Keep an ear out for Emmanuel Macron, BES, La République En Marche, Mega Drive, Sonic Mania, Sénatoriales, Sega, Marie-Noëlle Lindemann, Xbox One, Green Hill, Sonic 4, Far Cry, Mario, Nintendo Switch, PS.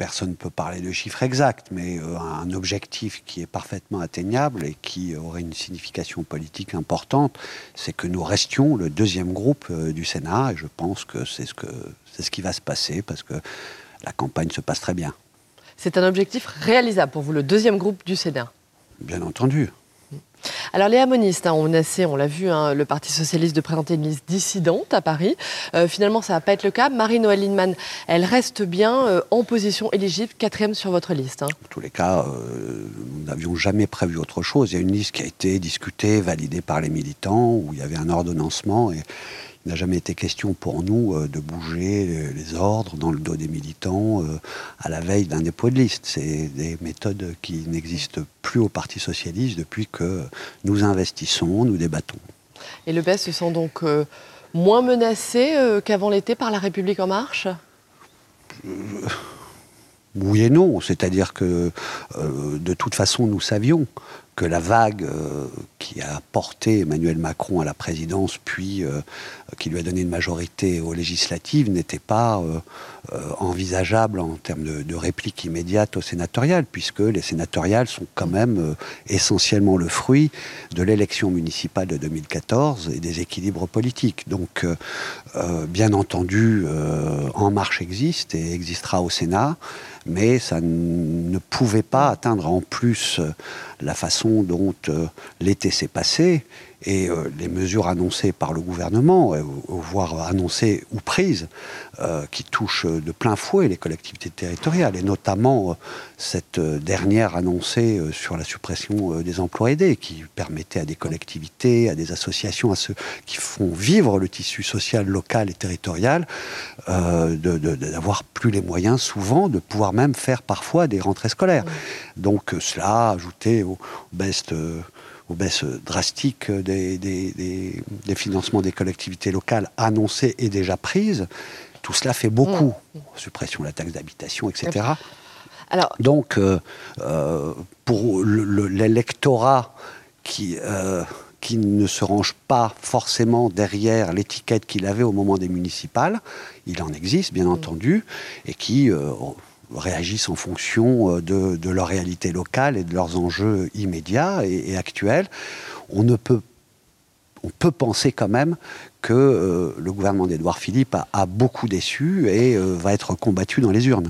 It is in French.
personne ne peut parler de chiffres exacts, mais un objectif qui est parfaitement atteignable et qui aurait une signification politique importante, c'est que nous restions le deuxième groupe du Sénat, et je pense que c'est ce qui va se passer, parce que la campagne se passe très bien. C'est un objectif réalisable pour vous, le deuxième groupe du Sénat? Bien entendu. Alors les Hammonistes, hein, on l'a vu, hein, le Parti Socialiste de présenter une liste dissidente à Paris. Finalement, ça ne va pas être le cas. Marie-Noëlle Lindemann, elle reste bien en position éligible, quatrième sur votre liste. Hein. En tous les cas, nous n'avions jamais prévu autre chose. Il y a une liste qui a été discutée, validée par les militants, où il y avait un ordonnancement et il n'a jamais été question pour nous de bouger les ordres dans le dos des militants à la veille d'un dépôt de liste. C'est des méthodes qui n'existent plus au Parti Socialiste depuis que nous investissons, nous débattons. Et le BES se sent donc moins menacé qu'avant l'été par La République En Marche ? Oui et non, c'est-à-dire que de toute façon nous savions que la vague qui a porté Emmanuel Macron à la présidence puis qui lui a donné une majorité aux législatives n'était pas envisageable en termes de réplique immédiate aux sénatoriales, puisque les sénatoriales sont quand même essentiellement le fruit de l'élection municipale de 2014 et des équilibres politiques. Donc bien entendu En Marche existe et existera au Sénat, mais ça ne pouvait pas atteindre en plus la façon dont l'été s'est passé et les mesures annoncées par le gouvernement, voire annoncées ou prises, qui touchent de plein fouet les collectivités territoriales, et notamment cette dernière annoncée sur la suppression des emplois aidés, qui permettait à des collectivités, à des associations, à ceux qui font vivre le tissu social local et territorial, d'avoir plus les moyens souvent de pouvoir même faire parfois des rentrées scolaires. Donc cela ajouté aux baisses drastiques des financements des collectivités locales annoncées et déjà prises, tout cela fait beaucoup. Suppression de la taxe d'habitation, etc. Alors... Donc, pour l'électorat qui ne se range pas forcément derrière l'étiquette qu'il avait au moment des municipales, il en existe, bien entendu, et qui... réagissent en fonction de leur réalité locale et de leurs enjeux immédiats et actuels. On peut penser quand même que le gouvernement d'Édouard Philippe a beaucoup déçu et va être combattu dans les urnes.